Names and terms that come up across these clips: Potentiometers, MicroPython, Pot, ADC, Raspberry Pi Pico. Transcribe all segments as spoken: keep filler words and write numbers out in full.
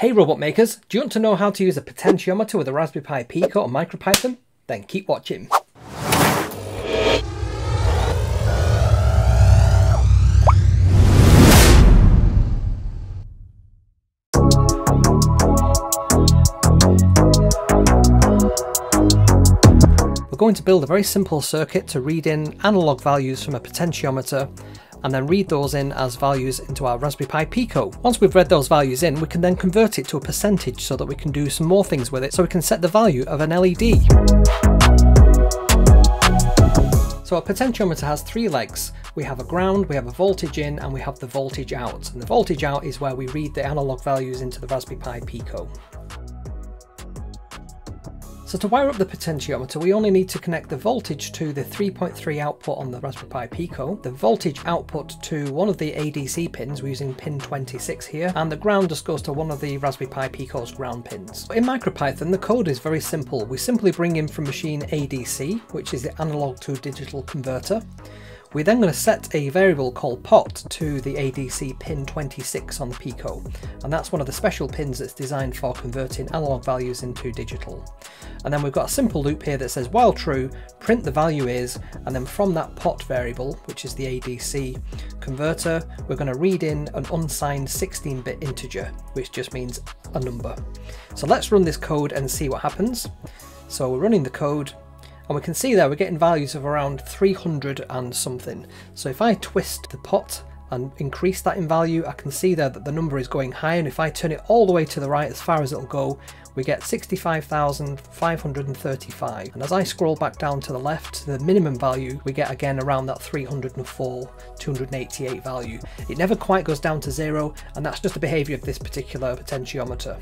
Hey robot makers, do you want to know how to use a potentiometer with a Raspberry Pi Pico or MicroPython? Then keep watching. We're going to build a very simple circuit to read in analog values from a potentiometer and then read those in as values into our Raspberry Pi Pico. Once we've read those values in, we can then convert it to a percentage so that we can do some more things with it, so we can set the value of an L E D. So our potentiometer has three legs. We have a ground, we have a voltage in, and we have the voltage out. And the voltage out is where we read the analog values into the Raspberry Pi Pico. So to wire up the potentiometer, we only need to connect the voltage to the three point three output on the Raspberry Pi Pico, the voltage output to one of the A D C pins, we're using pin twenty-six here, and the ground just goes to one of the Raspberry Pi Pico's ground pins. In MicroPython, the code is very simple. We simply bring in from machine A D C, which is the analog to digital converter. We're then going to set a variable called pot to the A D C pin twenty-six on the Pico, and that's one of the special pins that's designed for converting analog values into digital. And then we've got a simple loop here that says while true, print the value is, and then from that pot variable, which is the A D C converter, we're going to read in an unsigned sixteen bit integer, which just means a number. So let's run this code and see what happens. So we're running the code, and we can see there we're getting values of around three hundred and something. So if I twist the pot and increase that in value, I can see there that the number is going high, and if I turn it all the way to the right as far as it'll go, we get sixty-five thousand five hundred thirty-five. And as I scroll back down to the left to the minimum value, we get again around that three hundred four, two hundred eighty-eight value. It never quite goes down to zero, and that's just the behaviour of this particular potentiometer.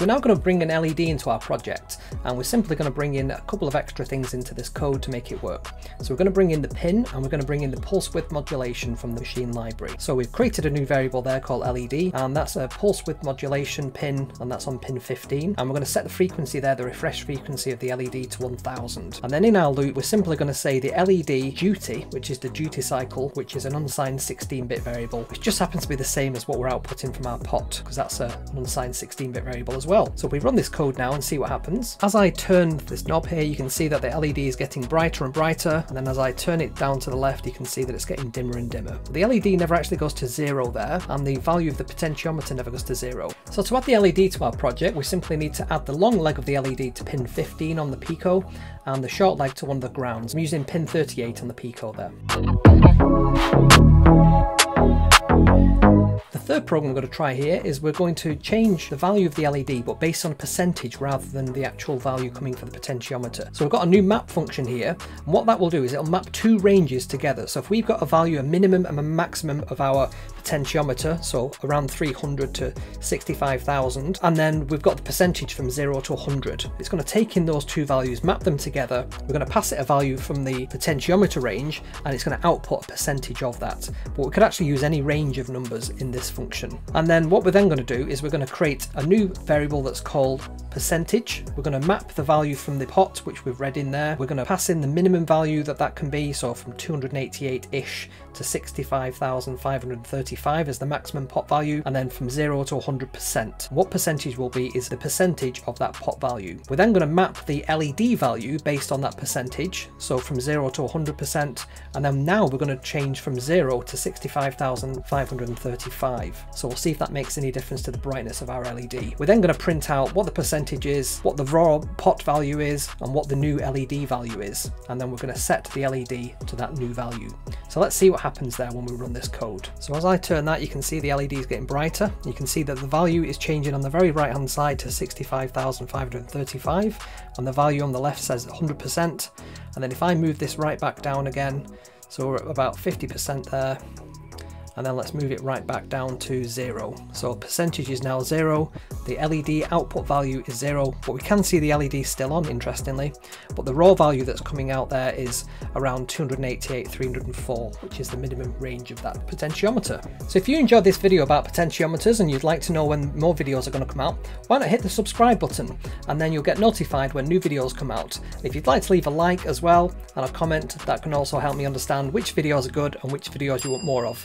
We're now going to bring an L E D into our project, and we're simply going to bring in a couple of extra things into this code to make it work. So we're going to bring in the pin, and we're going to bring in the pulse width modulation from the machine library. So we've created a new variable there called L E D, and that's a pulse width modulation pin, and that's on pin fifteen. And we're going to set the frequency there, the refresh frequency of the L E D to one thousand. And then in our loop, we're simply going to say the L E D duty, which is the duty cycle, which is an unsigned sixteen bit variable, which just happens to be the same as what we're outputting from our pot, because that's an unsigned sixteen bit variable as well. Well. So if we run this code now and see what happens. As I turn this knob here, you can see that the L E D is getting brighter and brighter, and then as I turn it down to the left, you can see that it's getting dimmer and dimmer. The L E D never actually goes to zero there, and the value of the potentiometer never goes to zero. So to add the L E D to our project, we simply need to add the long leg of the L E D to pin fifteen on the Pico, and the short leg to one of the grounds. I'm using pin thirty-eight on the Pico there. The third program we're going to try here is we're going to change the value of the L E D, but based on a percentage rather than the actual value coming from the potentiometer. So we've got a new map function here, and what that will do is it'll map two ranges together. So if we've got a value, a minimum and a maximum of our potentiometer, so around three hundred to sixty-five thousand, and then we've got the percentage from zero to one hundred. It's going to take in those two values, map them together, we're going to pass it a value from the potentiometer range, and it's going to output a percentage of that. But we could actually use any range of numbers in this function. And then what we're then going to do is we're going to create a new variable that's called percentage. We're going to map the value from the pot, which we've read in there. We're going to pass in the minimum value that that can be, so from two hundred eighty-eight-ish to sixty-five thousand five hundred thirty-five as the maximum pot value, and then from zero to one hundred percent. What percentage will be is the percentage of that pot value. We're then going to map the L E D value based on that percentage, so from zero to one hundred percent, and then now we're going to change from zero to sixty-five thousand five hundred thirty-five. So we'll see if that makes any difference to the brightness of our L E D. We're then going to print out what the percentage is, what the raw pot value is, and what the new L E D value is. And then we're going to set the L E D to that new value. So let's see what happens there when we run this code. So as I turn that, you can see the L E D is getting brighter. You can see that the value is changing on the very right hand side to sixty-five thousand five hundred thirty-five, and the value on the left says one hundred percent. And then if I move this right back down again, so we're at about fifty percent there, and then let's move it right back down to zero. So percentage is now zero, the L E D output value is zero, but we can see the L E D still on, interestingly, but the raw value that's coming out there is around two hundred eighty-eight, three hundred four, which is the minimum range of that potentiometer. So if you enjoyed this video about potentiometers and you'd like to know when more videos are going to come out, why not hit the subscribe button, and then you'll get notified when new videos come out. And if you'd like to leave a like as well and a comment, that can also help me understand which videos are good and which videos you want more of.